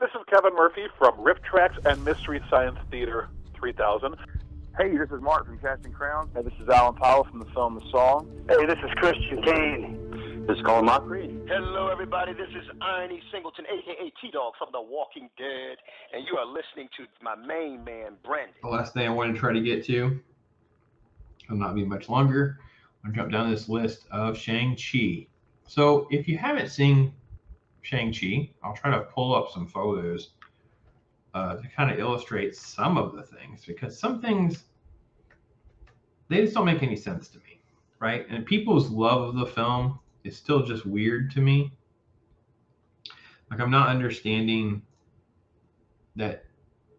This is Kevin Murphy from Riff Trax and Mystery Science Theater 3000. Hey, this is Mark from Casting Crown. Hey, this is Alan Powell from the film The Song. Hey, this is Christian Kane. This is Colin Mockrie. Hello, everybody. This is Ionie Singleton, a.k.a. T-Dog from The Walking Dead, and you are listening to my main man, Brandon. The last thing I want to try to get to, it'll not be much longer, I'm going to jump down this list of Shang-Chi. So if you haven't seen Shang-Chi, I'll try to pull up some photos to kind of illustrate some of the things, because some things, they just don't make any sense to me, right? And people's love of the film is still just weird to me. Like, I'm not understanding that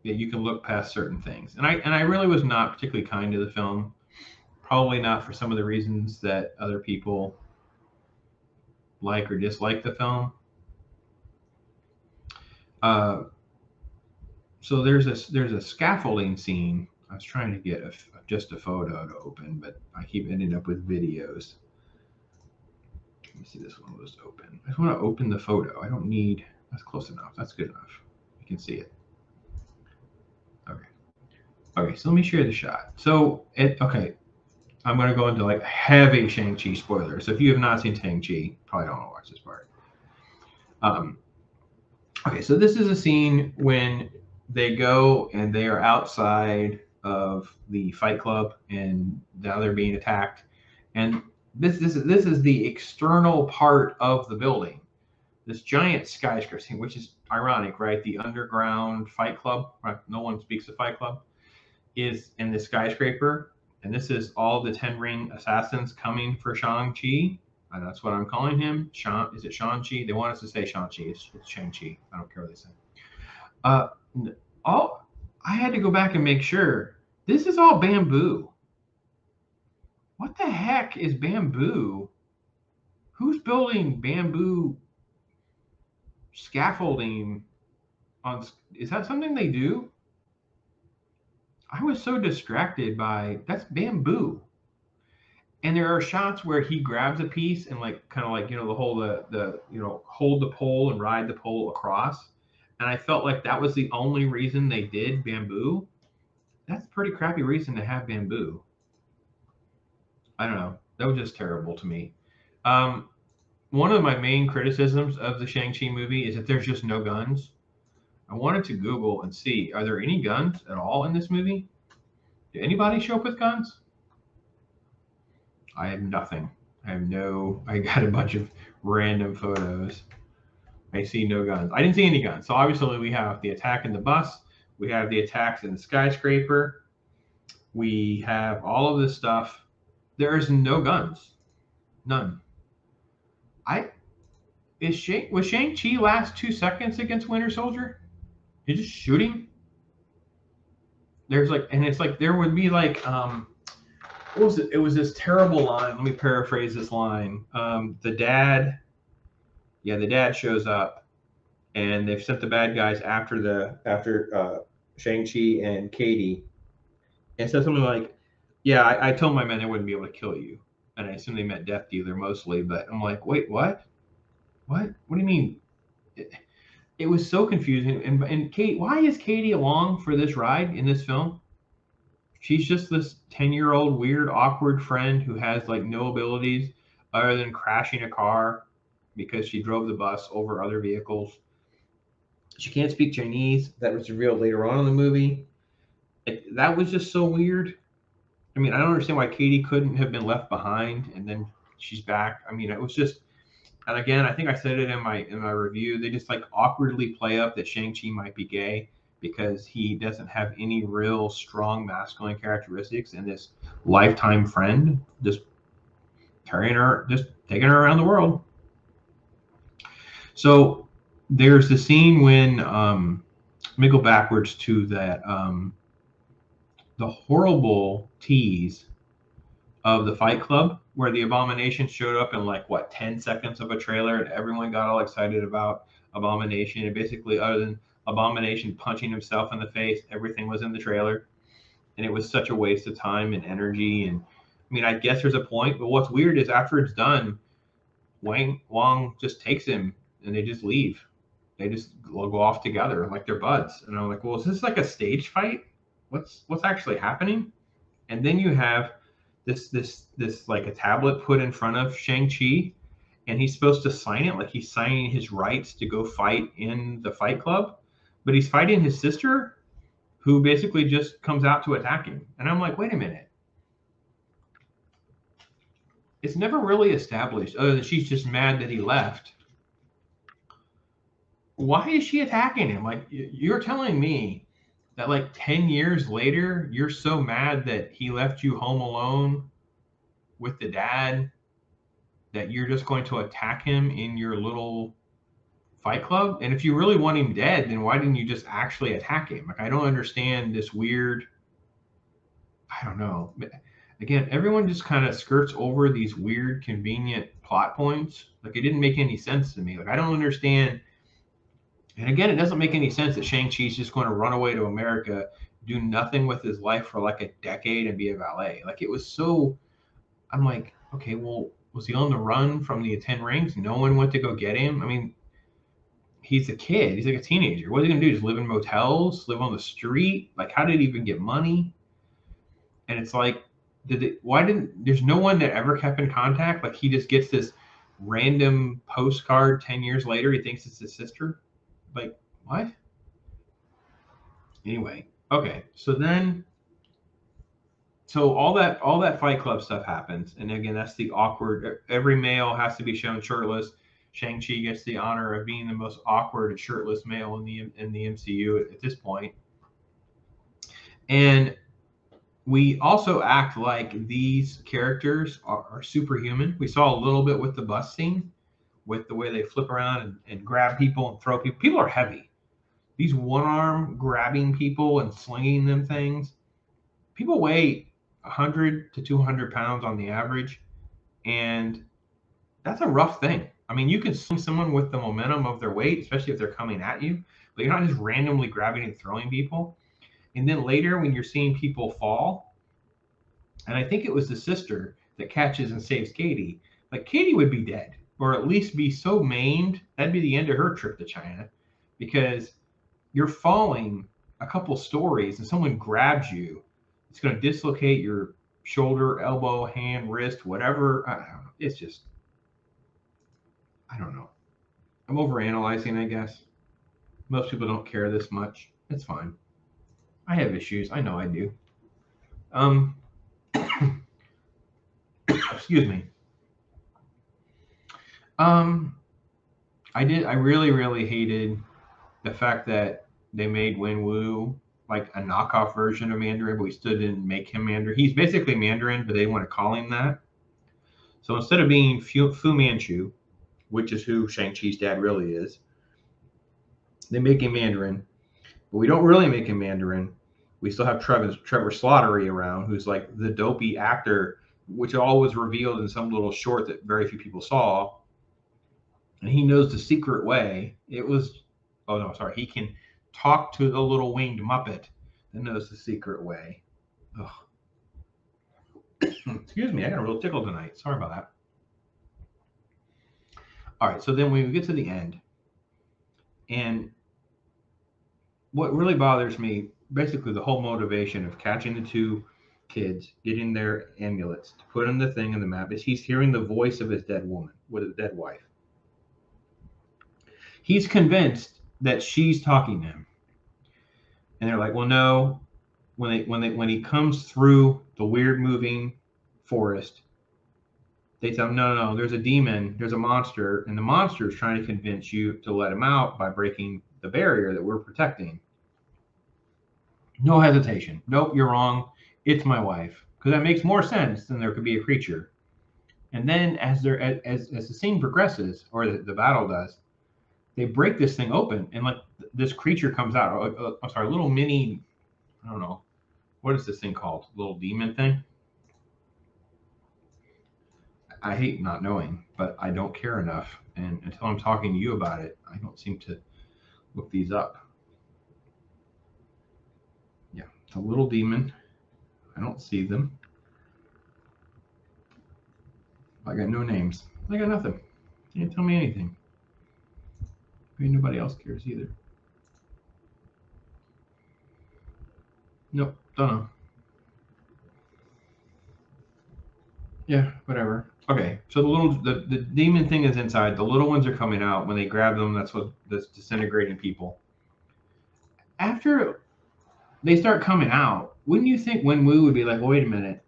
you can look past certain things. And I really was not particularly kind to the film, probably not for some of the reasons that other people like or dislike the film. So there's a scaffolding scene. I was trying to get just a photo to open, but I keep ending up with videos. Let me see, this one was open. I just want to open the photo. I don't need, that's close enough. That's good enough. You can see it. Okay, so let me share the shot. So, okay, I'm going to go into like heavy Shang-Chi spoilers. So if you have not seen Shang-Chi, probably don't want to watch this part. Okay, so this is a scene when they go and they are outside of the fight club, and now they're being attacked. And this is the external part of the building, this giant skyscraper, which is ironic, right? The underground fight club, right? No one speaks of fight club, is in the skyscraper. And this is all the Ten Ring assassins coming for Shang-Chi. That's what I'm calling him. Is it Shang-Chi? They want us to say Shang-Chi. It's Shang-Chi. I don't care what they say. I had to go back and make sure. This is all bamboo. What the heck is bamboo? Who's building bamboo scaffolding? Is that something they do? I was so distracted by, that's bamboo. And there are shots where he grabs a piece and like, kind of like, you know, hold the pole and ride the pole across. And I felt like that was the only reason they did bamboo. That's a pretty crappy reason to have bamboo. I don't know. That was just terrible to me. One of my main criticisms of the Shang-Chi movie is that there's just no guns. I wanted to Google and see, are there any guns at all in this movie? Did anybody show up with guns? I have nothing. I got a bunch of random photos. I see no guns. I didn't see any guns. So obviously we have the attack in the bus. We have the attacks in the skyscraper. We have all of this stuff. There's no guns. None. Was Shang-Chi last 2 seconds against Winter Soldier? You're just shooting? There's like, and it's like, there would be like, what was it? It was this terrible line. Let me paraphrase this line. The dad shows up, and they've sent the bad guys after Shang-Chi and Katie, and said something like, "Yeah, I told my men I wouldn't be able to kill you," and I assume they meant Death Dealer mostly. But I'm like, wait, what? What? What do you mean? It was so confusing. And Kate, why is Katie along for this ride in this film? She's just this 10-year-old weird, awkward friend who has like no abilities other than crashing a car, because she drove the bus over other vehicles. She can't speak Chinese. That was revealed later on in the movie. That was just so weird. I mean, I don't understand why Katie couldn't have been left behind and then she's back. I mean, it was just, and again, I think I said it in my review, they just like awkwardly play up that Shang-Chi might be gay because he doesn't have any real strong masculine characteristics, and this lifetime friend just taking her around the world. So there's the scene when, let me go backwards to that, the horrible tease of the Fight Club, where the Abomination showed up in like, what, 10 seconds of a trailer, and everyone got all excited about Abomination. And basically, other than Abomination punching himself in the face, everything was in the trailer. And it was such a waste of time and energy. And I mean, I guess there's a point, but what's weird is after it's done, Wang Wong just takes him, and they just leave. they just go off together like they're buds. And I'm like, well, is this like a stage fight? What's actually happening? And then you have this like a tablet put in front of Shang-Chi, and he's supposed to sign it, like he's signing his rights to go fight in the Fight Club, but he's fighting his sister, who basically just comes out to attack him. And I'm like, wait a minute. It's never really established, other than she's just mad that he left. Why is she attacking him? Like, you're telling me that like 10 years later, you're so mad that he left you home alone with the dad that you're just going to attack him in your little Fight Club? And if you really want him dead, then why didn't you just actually attack him? Like, I don't understand this weird, I don't know. Again, everyone just kind of skirts over these weird, convenient plot points. Like, it didn't make any sense to me. Like, I don't understand. And again, it doesn't make any sense that Shang-Chi's just going to run away to America, do nothing with his life for like a decade and be a valet. Like, it was so, I'm like, okay, well, was he on the run from the Ten Rings? No one went to go get him. I mean, he's a kid. He's like a teenager. What are they going to do? Just live in motels, live on the street? Like, how did he even get money? And it's like, there's no one that ever kept in contact. Like, he just gets this random postcard 10 years later. He thinks it's his sister. Like, what? Anyway, okay. So all that Fight Club stuff happens. And again, that's the awkward, every male has to be shown shirtless. Shang-Chi gets the honor of being the most awkward and shirtless male in the MCU at this point. And we also act like these characters are superhuman. We saw a little bit with the bus scene, with the way they flip around and grab people and throw people. People are heavy. These one-arm grabbing people and slinging them things. People weigh 100 to 200 pounds on the average, and that's a rough thing. I mean, you can sling someone with the momentum of their weight, especially if they're coming at you, but you're not just randomly grabbing and throwing people. And then later, when you're seeing people fall, and I think it was the sister that catches and saves Katie, like, Katie would be dead, or at least be so maimed, that'd be the end of her trip to China, because you're falling a couple stories and someone grabs you. It's going to dislocate your shoulder, elbow, hand, wrist, whatever. I don't know. It's just, I don't know. I'm overanalyzing, I guess. Most people don't care this much. It's fine. I have issues. I know I do. Excuse me. I really, really hated the fact that they made Wenwu like a knockoff version of Mandarin, but we still didn't make him Mandarin. He's basically Mandarin, but they want to call him that. So instead of being Fu Manchu, which is who Shang-Chi's dad really is, they make him Mandarin, but we don't really make him Mandarin. We still have Trevor Slattery around, who's like the dopey actor, which all was revealed in some little short that very few people saw. And he knows the secret way. He can talk to the little winged Muppet that knows the secret way. Ugh. Excuse me, I got a real tickle tonight. Sorry about that. All right, so then we get to the end, and what really bothers me, basically the whole motivation of catching the two kids, getting their amulets to put in the thing in the map, is he's hearing the voice of his dead woman, with his dead wife. He's convinced that she's talking to him, and they're like, "Well, no." When he comes through the weird moving forest, they tell him, no, there's a demon, there's a monster, and the monster is trying to convince you to let him out by breaking the barrier that we're protecting. No hesitation. Nope, you're wrong. It's my wife. Because that makes more sense than there could be a creature. And then as the scene progresses, or the battle does, they break this thing open, and like this creature comes out. I'm sorry, little mini, I don't know, what is this thing called? Little demon thing? I hate not knowing, but I don't care enough. And until I'm talking to you about it, I don't seem to look these up. Yeah, it's a little demon. I don't see them. I got no names. I got nothing. You can't tell me anything. I mean, nobody else cares either. Nope, don't know. Yeah, whatever. Okay, so the demon thing is inside. The little ones are coming out. When they grab them, that's disintegrating people. After they start coming out, wouldn't you think Wenwu would be like, wait a minute,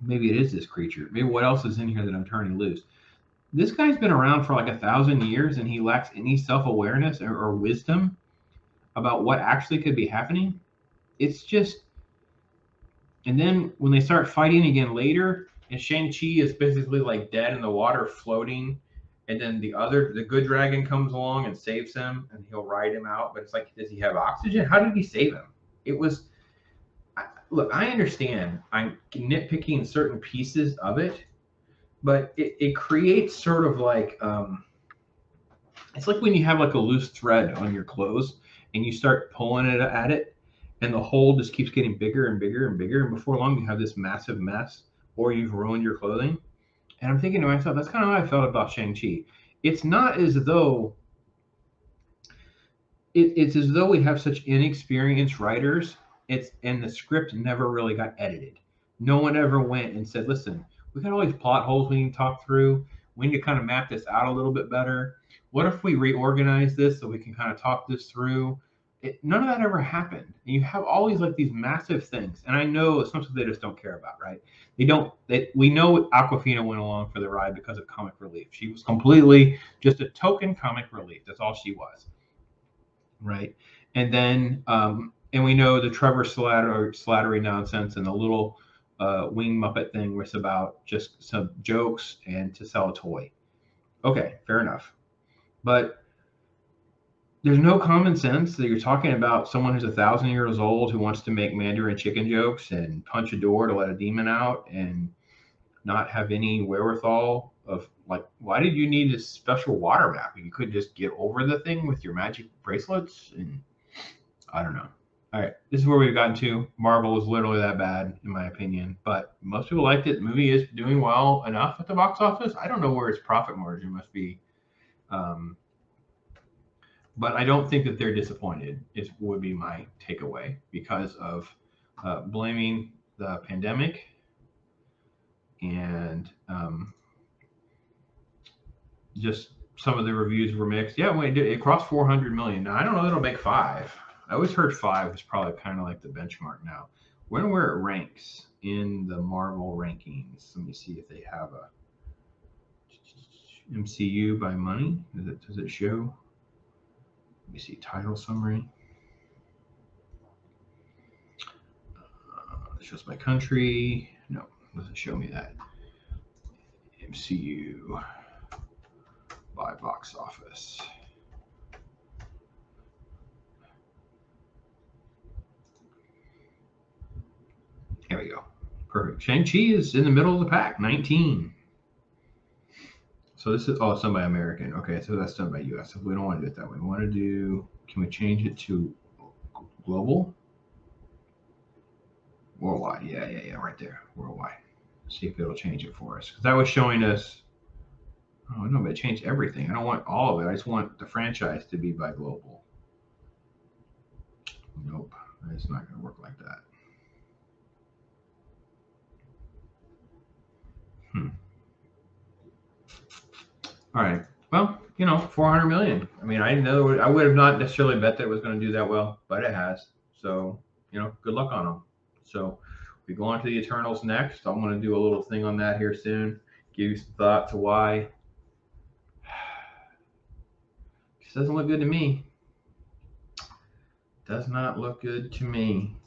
maybe it is this creature. Maybe what else is in here that I'm turning loose? This guy's been around for like 1,000 years, and he lacks any self-awareness or wisdom about what actually could be happening. It's just, and then when they start fighting again later, and Shang-Chi is basically like dead in the water floating, and then the good dragon comes along and saves him, and he'll ride him out. But it's like, does he have oxygen? How did he save him? It was, look, I understand I'm nitpicking certain pieces of it, but it creates sort of like, it's like when you have like a loose thread on your clothes and you start pulling it at it, and the hole just keeps getting bigger and bigger and bigger, and before long you have this massive mess, or you've ruined your clothing. And I'm thinking to myself, that's kind of how I felt about Shang-Chi. It's not as though, it's as though we have such inexperienced writers, and the script never really got edited. No one ever went and said, listen, we got all these plot holes we need to talk through. We need to kind of map this out a little bit better. What if we reorganize this so we can kind of talk this through? None of that ever happened. And you have always like these massive things. And I know it's something they just don't care about, right? They don't. We know Awkwafina went along for the ride because of comic relief. She was completely just a token comic relief. That's all she was, right? And then, and we know the Trevor Slattery nonsense and the little wing Muppet thing was about just some jokes and to sell a toy. Okay, fair enough. But there's no common sense that you're talking about someone who's 1,000 years old who wants to make Mandarin chicken jokes and punch a door to let a demon out and not have any wherewithal of like, why did you need this special water map? You could just get over the thing with your magic bracelets. And I don't know. All right, this is where we've gotten to. Marvel is literally that bad, in my opinion. But most people liked it. The movie is doing well enough at the box office. I don't know where its profit margin must be. But I don't think that they're disappointed, would be my takeaway, because of blaming the pandemic and just some of the reviews were mixed. Yeah, it crossed 400 million. Now, I don't know that it'll make 5. I always heard 5 is probably kind of like the benchmark now. When where it ranks in the Marvel rankings, let me see if they have a MCU by money. Does it show? Let me see, title summary. It shows my country. No, it doesn't show me that. MCU by box office. There we go. Perfect. Shang-Chi is in the middle of the pack, 19. So this is, oh, it's done by American. Okay, so that's done by US. We don't want to do it that way. We want to do, can we change it to global? Worldwide. Yeah, right there. Worldwide. See if it'll change it for us. Because that was showing us, oh, no, but it changed everything. I don't want all of it. I just want the franchise to be by global. Nope, it's not going to work like that. All right. Well, 400 million. I mean, I know I would have not necessarily bet that it was going to do that well, but it has. So, good luck on them. So we go on to the Eternals next. I'm going to do a little thing on that here soon. Give you some thought to why. This doesn't look good to me. Does not look good to me.